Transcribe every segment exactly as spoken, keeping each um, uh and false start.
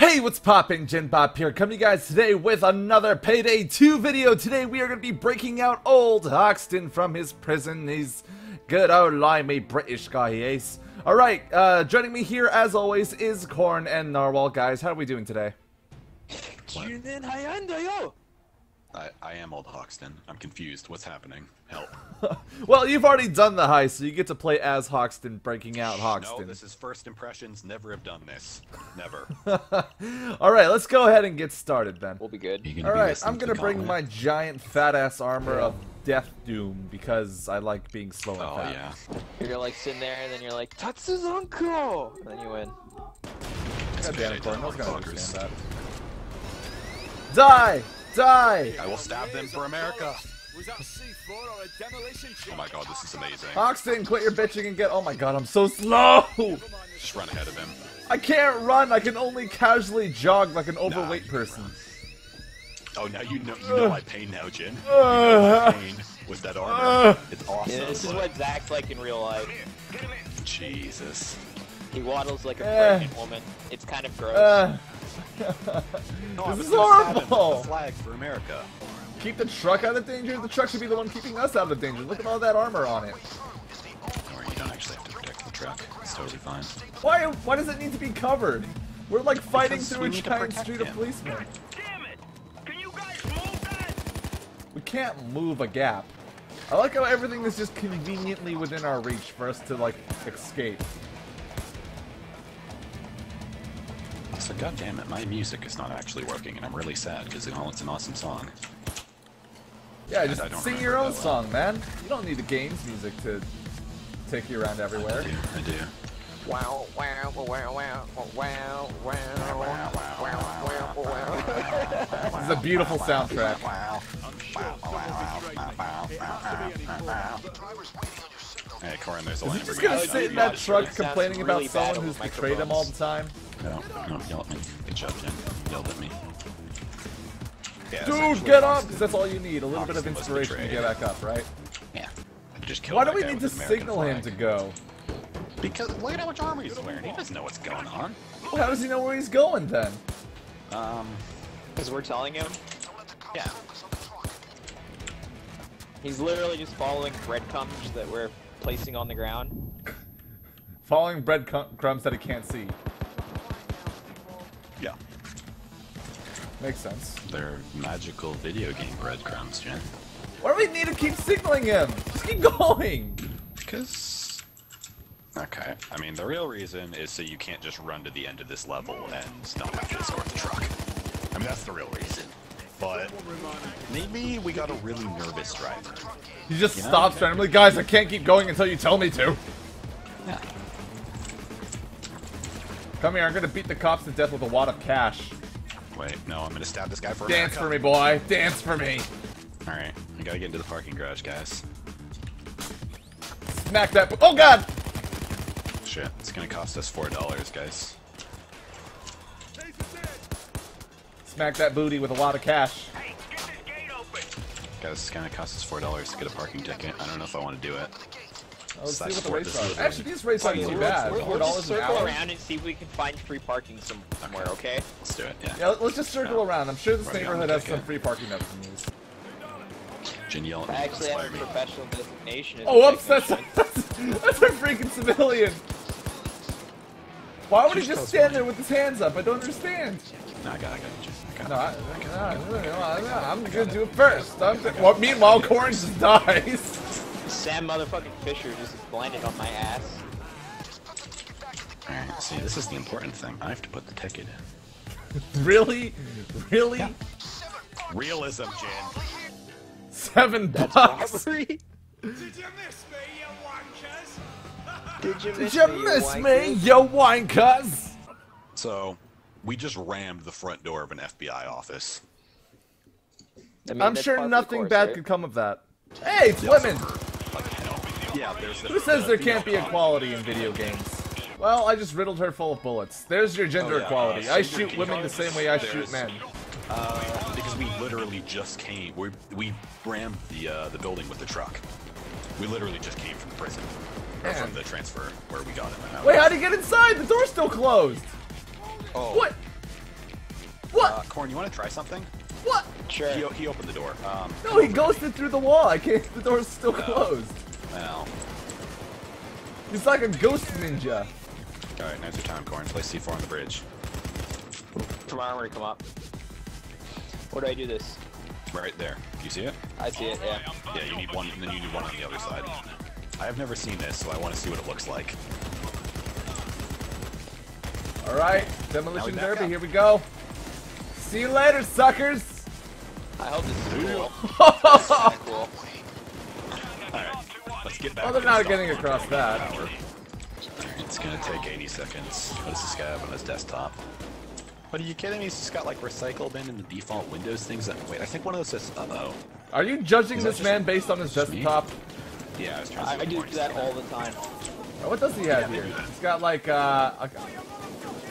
Hey, what's poppin'? Genbop here, coming to you guys today with another Payday two video. Today we are going to be breaking out old Hoxton from his prison. He's good old limey British guy, he is. Alright, uh, joining me here as always is Korn and Narwhal. Guys, how are we doing today? I, I am old Hoxton. I'm confused. What's happening? Help. Well, you've already done the heist, so you get to play as Hoxton, breaking out Hoxton. No, this is first impressions. Never have done this. Never. All right, let's go ahead and get started then. We'll be good. All right, I'm going to bring my giant fat-ass armor of Death Doom because I like being slow and oh, fat. Yeah. You're going to like sit there and then you're like, Tatsu's uncle! And then you win. God damn it, Danicor. I was going to understand that. Die! Die! I will stab them for America. Was that C four or a demolition truck? Oh my god, this is amazing. Hoxton, quit your bitching and get. Oh my god, I'm so slow! Just run ahead of him. I can't run. I can only casually jog like an overweight nah, person. Run. Oh, now you know you know my pain now, Jin. You know my pain with that armor. It's awesome. Yeah, this is what Zach's like in real life. Get him in. Jesus. He waddles like a uh, pregnant woman. It's kind of gross. Uh, no, this is horrible! Flag for America. Keep the truck out of danger. The truck should be the one keeping us out of danger. Look at all that armor on it. Or you don't actually have to protect the truck. It's totally fine. Why? Why does it need to be covered? We're like fighting because through a giant street of policemen. God damn it! Can you guys move that? We can't move a gap. I like how everything is just conveniently within our reach for us to like escape. So god damn it, my music is not actually working, and I'm really sad because oh, it's an awesome song. Yeah, and just sing your own song, well. man. You don't need the game's music to take you around everywhere. I do. I do. Wow, wow, wow, wow, wow, wow, wow, wow, wow, wow. This is a beautiful soundtrack. Hey, Korn, there's a line. Is he just gonna sit in that truck complaining about someone who's betrayed him all the time? No, no, yell at me. Good job, Jim. Yelled at me. Yeah, dude, get up! Because that's all you need. A little Hoxton bit of inspiration to get back up, right? Yeah. Just kill. Why do we need to signal flag. him to go? Because look at how much armor he's wearing. He doesn't know what's going on. Well, how does he know where he's going, then? Um, because we're telling him? Yeah. He's literally just following breadcrumbs that we're placing on the ground. Following breadcrumbs that he can't see. Yeah. Makes sense. They're magical video game breadcrumbs, Jen. Why do we need to keep signaling him? Just keep going! Because... Okay. I mean, the real reason is so you can't just run to the end of this level and not have to escort the truck. I mean, that's the real reason. But maybe we got a really nervous driver. He just you know, stops okay. randomly. Guys, I can't keep going until you tell me to. Yeah. Come here, I'm gonna beat the cops to death with a wad of cash. Wait, no, I'm gonna stab this guy for a Dance for me, boy! Dance for me! Alright, I gotta get into the parking garage, guys. Smack that- Oh god! Shit, it's gonna cost us four dollars, guys. Smack that booty with a wad of cash. Hey, get this gate open! Guys, it's gonna cost us four dollars to get a parking ticket. I don't know if I want to do it. Oh, let's Slash see what the race are. Actually, these race aren't too bad. We'll just circle hour. around and see if we can find free parking somewhere, okay? okay? Let's do it, yeah. Yeah, let's just circle no. around. I'm sure this Probably neighborhood has some free parking up in these. Jin yell at me. I actually have a professional designation. Oh, oops, that's, that's, that's a freaking civilian. Why would he just stand there with his hands up? I don't understand. No, I got it, I got it. No, I, I, I, I'm gonna do it first. I'm gonna, well, meanwhile, Korn just dies. Sam motherfucking Fisher just is blinded on my ass. Alright, see, this is the important thing. I have to put the ticket in. Really? Really? Yeah. Realism, Jin. Seven That's bucks? Robbery? Did you miss me, you wankers? Did you miss, Did you me, miss you me, you wankers? So, we just rammed the front door of an F B I office. I mean, I'm sure nothing course, bad right? could come of that. Hey, it's women! Yeah, there's the, Who says there can't be equality in video games? Well, I just riddled her full of bullets. There's your gender oh, yeah, equality. Uh, I shoot women the same way I shoot men. Uh, because we literally just came. We we rammed the uh, the building with the truck. We literally just came from the prison, or from the transfer where we got it. Wait, how'd he get inside? The door's still closed. Oh. What? What? Uh, Korn, you want to try something? What? Sure. He, he opened the door. Um, no, he ghosted through the wall. I can't. The door's still no. closed. No. He's like a ghost ninja. All right, now's your time, Korn. Play C four on the bridge. Come on, I'm gonna come up. Where do I do this? Right there. You see it? I see it. Yeah. Yeah. You need one, and then you need one on the other side. I have never seen this, so I want to see what it looks like. All right, demolition derby. Here we go. See you later, suckers. I hope this is cool. This is kinda cool. All right, let's get back. Oh, they're not getting across that. It's gonna take eighty seconds. What does this guy have on his desktop? What, are you kidding me? He's just got like recycled in and the default Windows things. That, wait, I think one of those says, uh oh. Are you judging is this man based on his desktop? Me? Yeah, I was trying to I, I do that all the time. Oh, what does he have yeah, here? He's got like, uh, a,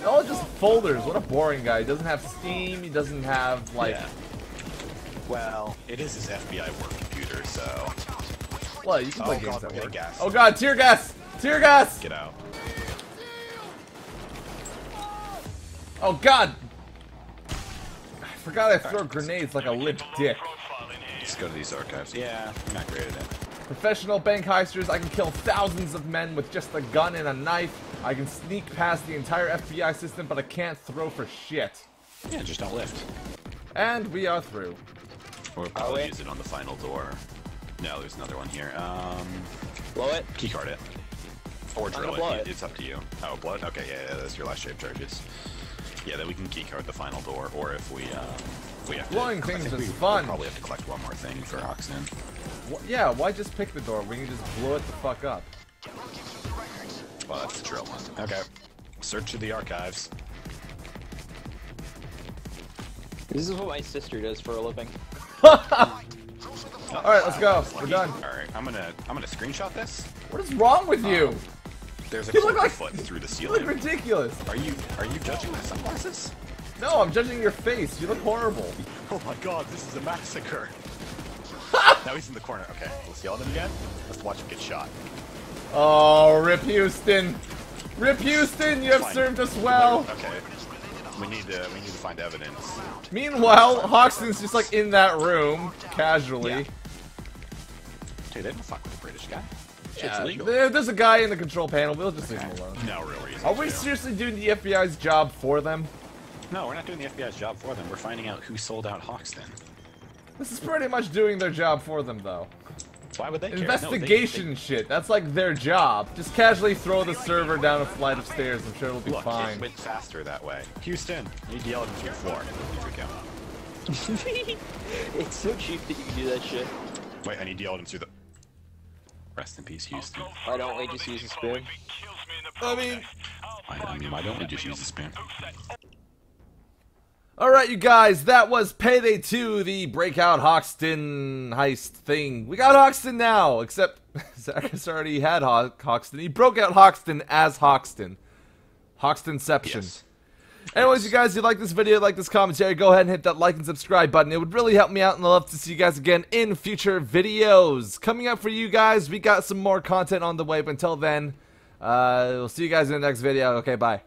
oh, just folders. What a boring guy. He doesn't have Steam. He doesn't have like. Yeah. Well, it is his F B I work computer, so. Well, you can play oh, games at work. Gas. Oh god, tear gas! Tear gas! Get out. Oh god! I forgot I throw grenades like a limp dick. Let's go to these archives. Yeah, I'm not great at it. Professional bank heisters, I can kill thousands of men with just a gun and a knife. I can sneak past the entire F B I system, but I can't throw for shit. Yeah, just don't lift. And we are through. Or we'll probably use it on the final door. No, there's another one here. Um, blow it? Keycard it. Or drill it. it. It's up to you. Oh, blow it? Okay, yeah, yeah, that's your last shape charges. Yeah, then we can keycard the final door, or if we, um, if we have blowing to, things is we, fun. We'll probably have to collect one more thing for Hoxton. Well, yeah, why just pick the door? We can just blow it the fuck up. Well, that's the drill one. Okay. Search through the archives. This is what my sister does for a living. All right, let's go. We're done. All right, I'm gonna, I'm gonna screenshot this. What is wrong with you? Um, There's a you look like foot through the ceiling. You look ridiculous. Are you are you judging my sunglasses? No, I'm judging your face. You look horrible. Oh my god, this is a massacre. Now he's in the corner. Okay, let's yell at him again. Let's watch him get shot. Oh, Rip Houston. Rip Houston, you have Fine. served us well. Okay. We need to we need to find evidence. Meanwhile, Hoxton's just like in that room casually. Yeah. Dude, they don't fuck with the British guy. Yeah, there, there's a guy in the control panel. We'll just leave him alone. No real reason. Are we to. seriously doing the F B I's job for them? No, we're not doing the F B I's job for them. We're finding out who sold out Hoxton. This is pretty much doing their job for them, though. Why would they Investigation no, they, they, shit. That's like their job. Just casually throw the server down a flight of stairs. I'm sure it'll be Look, fine. It went faster that way. Houston, you need to yell at your floor. It's so cheap that you can do that shit. Wait, I need to yell at him through the... Rest in peace, Houston. Why don't we just use a spoon? I mean... I mean, why don't we just use a spoon? Alright, you guys, that was Payday two, the breakout Hoxton heist thing. We got Hoxton now, except Zach's already had Ho Hoxton. He broke out Hoxton as Hoxton. Hoxtonception. Yes. Anyways, you guys, if you like this video, like this commentary, go ahead and hit that like and subscribe button. It would really help me out, and I'd love to see you guys again in future videos. Coming up for you guys, we got some more content on the way, but until then, uh, we'll see you guys in the next video. Okay, bye.